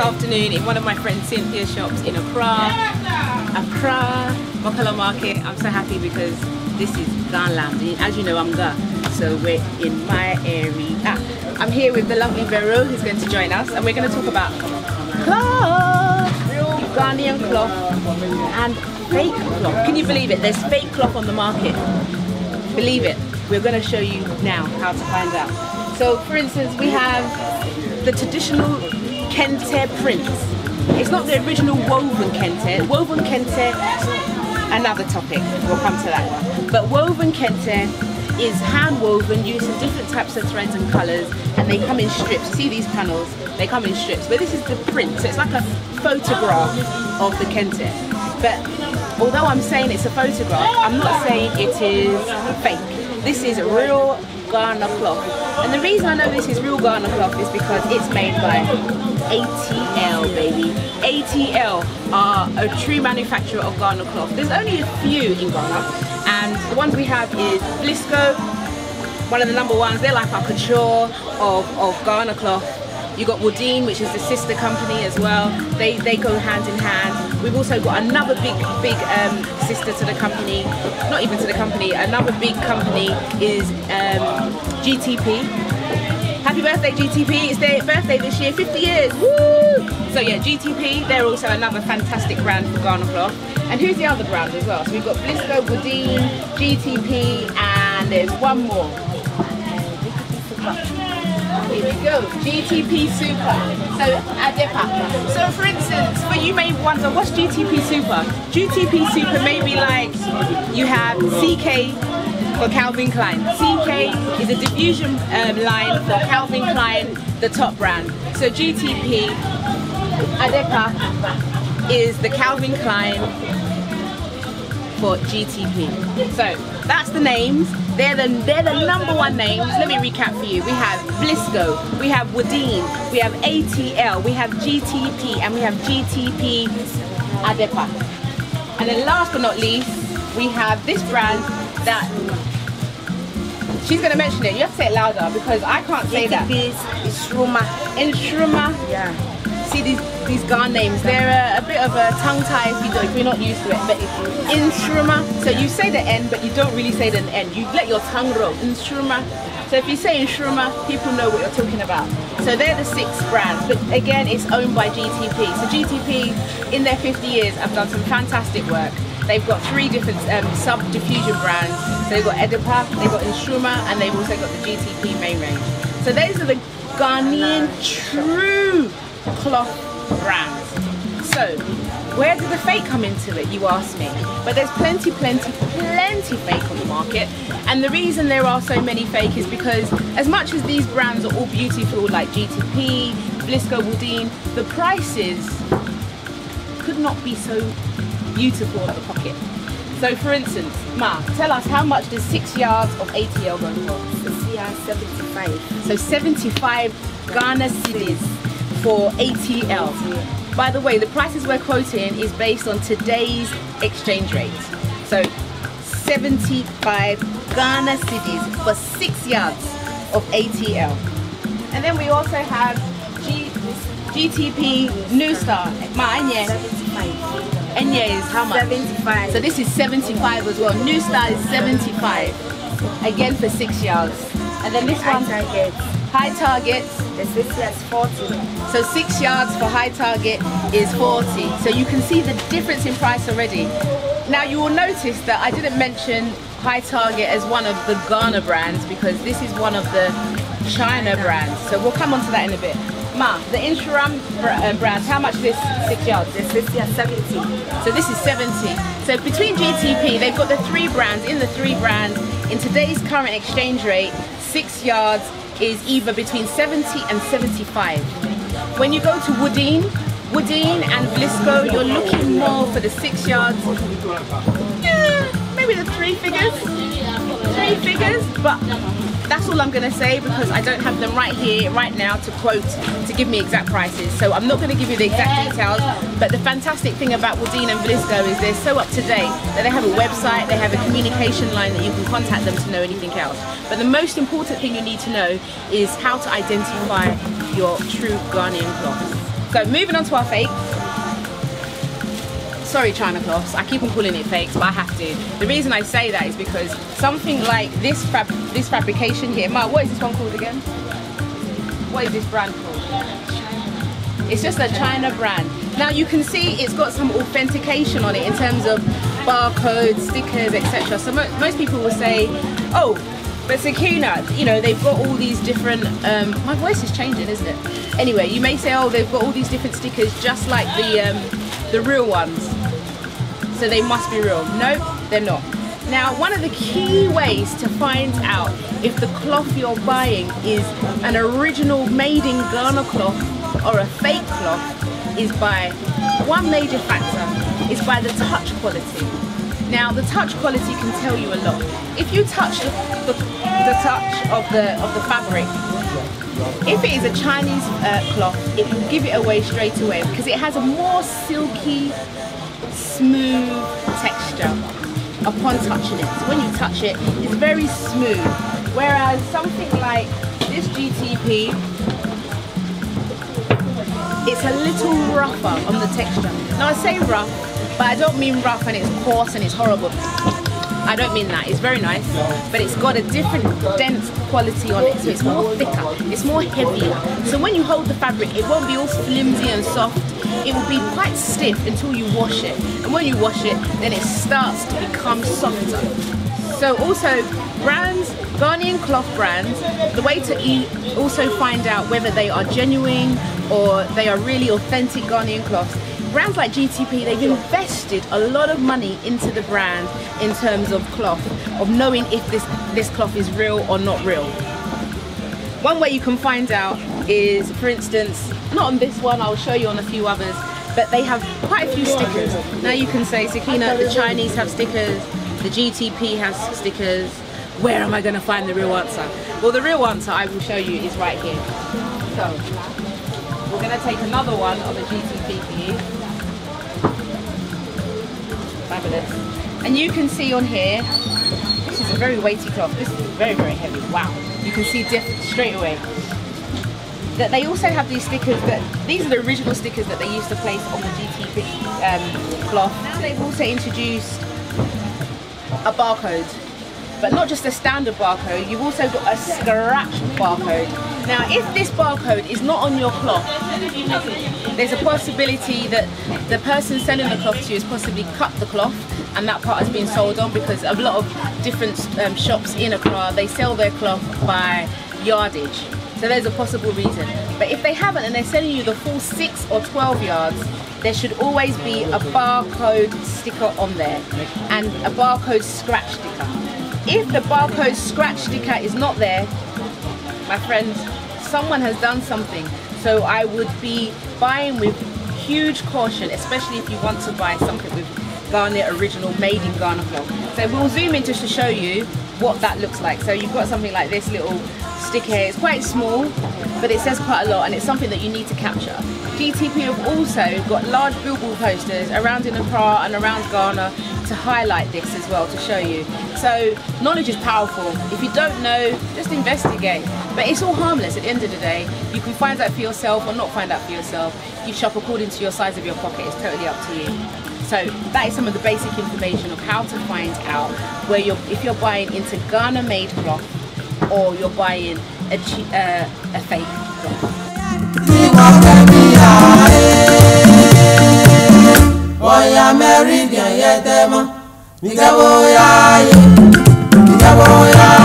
afternoon in one of my friend Cynthia's shops in Accra, Makola Market. I'm so happy because this is Ghanaland. As you know, I'm Ghana, so we're in my area. I'm here with the lovely Vero, who's going to join us, and we're going to talk about cloth, Ghanaian cloth, and fake cloth. Can you believe it? There's fake cloth on the market. Believe it. We're going to show you now how to find out. So, for instance, we have the traditional Kente prints. It's not the original woven Kente. Woven Kente, another topic. We'll come to that one. But woven Kente is hand woven using different types of threads and colours, and they come in strips. See these panels? They come in strips. But this is the print, so it's like a photograph of the Kente. But although I'm saying it's a photograph, I'm not saying it is fake. This is real Ghana cloth. And the reason I know this is real Ghana cloth is because it's made by ATL, baby. ATL are a true manufacturer of Ghana cloth. There's only a few in Ghana. And the ones we have is Vlisco, one of the number ones. They're like our couture of Ghana cloth. You got Woodin, which is the sister company as well. They go hand in hand. We've also got another big sister to the company, not even to the company, another big company is GTP. Happy birthday GTP, it's their birthday this year, 50 years, woo! So yeah, GTP, they're also another fantastic brand for Ghana cloth. And who's the other brand as well? So we've got Vlisco, Woodin, GTP, and there's one more. Here we go, GTP Super. So ADEPA. So for instance, but you may wonder, what's GTP Super? GTP Super may be like you have CK for Calvin Klein. CK is a diffusion line for Calvin Klein, the top brand. So GTP, ADEPA, is the Calvin Klein for GTP. So that's the names. They're the number one names. Let me recap for you. We have Vlisco, we have Woodin, we have ATL, we have GTP, and we have GTP ADEPA. And then last but not least, we have this brand that she's going to mention it. You have to say it louder because I can't say that. Inshwuma. Inshwuma. Yeah. See these Ghan names, they're a bit of a tongue tie if you're not used to it, but Inshwuma, so you say the N but you don't really say the N, you let your tongue roll, Inshwuma. So if you say Inshwuma, people know what you're talking about. So they're the six brands, but again it's owned by GTP. So GTP, in their 50 years, have done some fantastic work. They've got three different sub-diffusion brands. So they've got ADEPA, they've got Inshwuma, and they've also got the GTP main range. So those are the Ghanaian true cloth brands. So where did the fake come into it, you ask me? But there's plenty fake on the market, and the reason there are so many fake is because as much as these brands are all beautiful like GTP, Vlisco, Woodin, the prices could not be so beautiful at the pocket. So for instance, Ma, tell us, how much does 6 yards of ATL go for? 6 yards, 75. So 75 Ghana cedis for ATL. By the way, the prices we're quoting is based on today's exchange rate. So 75 Ghana cedis for 6 yards of ATL. And then we also have GTP New Star. Enye. 75. Enye is how much? 75. So this is 75 as well. New Star is 75. Again for 6 yards. And then this one, High Target. This is 40. So 6 yards for High Target is 40. So you can see the difference in price already. Now you will notice that I didn't mention High Target as one of the Ghana brands because this is one of the China brands. So we'll come on to that in a bit. Ma, the Inshwuma brand, how much is this 6 yards? This is 70. So this is 70. So between GTP, they've got the three brands. In the three brands, in today's current exchange rate, 6 yards is either between 70 and 75. When you go to Woodin and Vlisco, you're looking more for the 6 yards, maybe the three figures, but that's all I'm gonna say because I don't have them right here, right now to quote, to give me exact prices. So I'm not gonna give you the exact details, but the fantastic thing about Woodin and Vlisco is they're so up to date that they have a website, they have a communication line that you can contact them to know anything else. But the most important thing you need to know is how to identify your true Ghanaian cloth. Go, moving on to our fake. Sorry, China cloths, I keep on calling it fakes, but I have to. The reason I say that is because something like this fabrication here, Ma, what is this one called again? What is this brand called? It's just a China brand. Now you can see it's got some authentication on it in terms of barcodes, stickers, etc. So most people will say, oh, but Sakeena, you know, they've got all these different, my voice is changing, isn't it? Anyway, you may say, oh, they've got all these different stickers just like the real ones, so they must be real. No, they're not. Now, one of the key ways to find out if the cloth you're buying is an original made in Ghana cloth or a fake cloth is by one major factor, is by the touch quality. Now, the touch quality can tell you a lot. If you touch the touch of the fabric, if it is a Chinese cloth, it will give it away straight away because it has a more silky, smooth texture upon touching it. So when you touch it, it's very smooth. Whereas something like this GTP, it's a little rougher on the texture. Now, I say rough, but I don't mean rough and it's coarse and it's horrible. I don't mean that. It's very nice, but it's got a different dense quality on it, so it's more thicker, it's more heavier. So when you hold the fabric, it won't be all flimsy and soft. It will be quite stiff until you wash it. And when you wash it, then it starts to become softer. So also, brands, Ghanaian cloth brands, the way to also find out whether they are genuine or they are really authentic Ghanaian cloths, brands like GTP, they've invested a lot of money into the brand in terms of cloth, of knowing if this cloth is real or not real. One way you can find out is, for instance, not on this one, I'll show you on a few others, but they have quite a few stickers. Now you can say, Sakeena, the Chinese have stickers, the GTP has stickers, where am I going to find the real answer? Well, the real answer I will show you is right here. So, we're going to take another one of the GTP for you. Fabulous. And you can see on here, this is a very weighty cloth, this is very, very heavy, wow. You can see straight away that they also have these stickers, that these are the original stickers that they used to place on the GTP cloth. Now they've also introduced a barcode, but not just a standard barcode, you've also got a scratched barcode. Now if this barcode is not on your cloth, there's a possibility that the person selling the cloth to you has possibly cut the cloth and that part has been sold on, because a lot of different shops in Accra, they sell their cloth by yardage. So there's a possible reason. But if they haven't and they're selling you the full 6 or 12 yards, there should always be a barcode sticker on there and a barcode scratch sticker. If the barcode scratch sticker is not there, my friends, someone has done something. So I would be buying with huge caution, especially if you want to buy something with Ghana original, made in Ghana cloth. So we'll zoom in just to show you what that looks like. So you've got something like this little sticker here. It's quite small, but it says quite a lot, and it's something that you need to capture. GTP have also got large billboard posters around in Accra and around Ghana to highlight this as well, to show you. So knowledge is powerful. If you don't know, just investigate. But it's all harmless at the end of the day. You can find out for yourself or not find out for yourself. You shop according to your size of your pocket. It's totally up to you. So that is some of the basic information of how to find out where if you're buying into Ghana made cloth or you're buying a fake cloth.